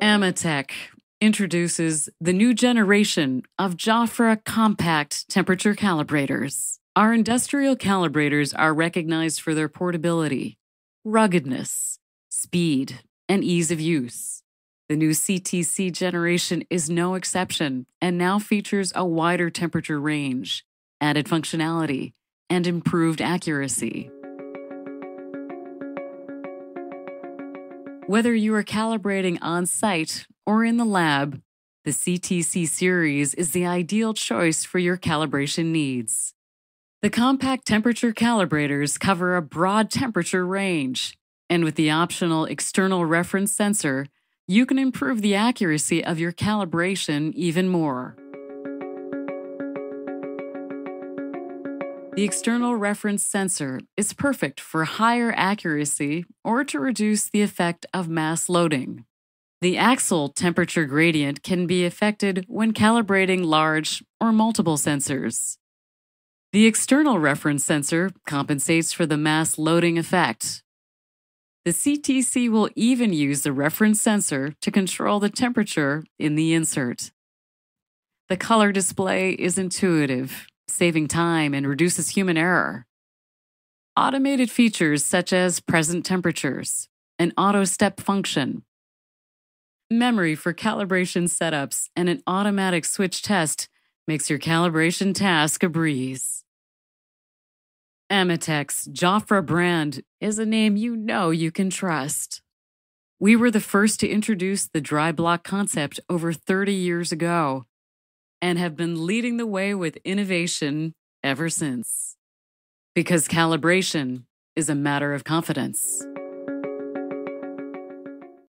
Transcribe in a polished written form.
AMETEK introduces the new generation of Jofra compact temperature calibrators. Our industrial calibrators are recognized for their portability, ruggedness, speed, and ease of use. The new CTC generation is no exception and now features a wider temperature range, added functionality, and improved accuracy. Whether you are calibrating on-site or in the lab, the CTC series is the ideal choice for your calibration needs. The compact temperature calibrators cover a broad temperature range, and with the optional external reference sensor, you can improve the accuracy of your calibration even more. The external reference sensor is perfect for higher accuracy or to reduce the effect of mass loading. The axle temperature gradient can be affected when calibrating large or multiple sensors. The external reference sensor compensates for the mass loading effect. The CTC will even use the reference sensor to control the temperature in the insert. The color display is intuitive, saving time and reduces human error. Automated features such as present temperatures, an auto-step function, memory for calibration setups, and an automatic switch test makes your calibration task a breeze. AMETEK's Jofra brand is a name you know you can trust. We were the first to introduce the dry block concept over 30 years ago and have been leading the way with innovation ever since. Because calibration is a matter of confidence.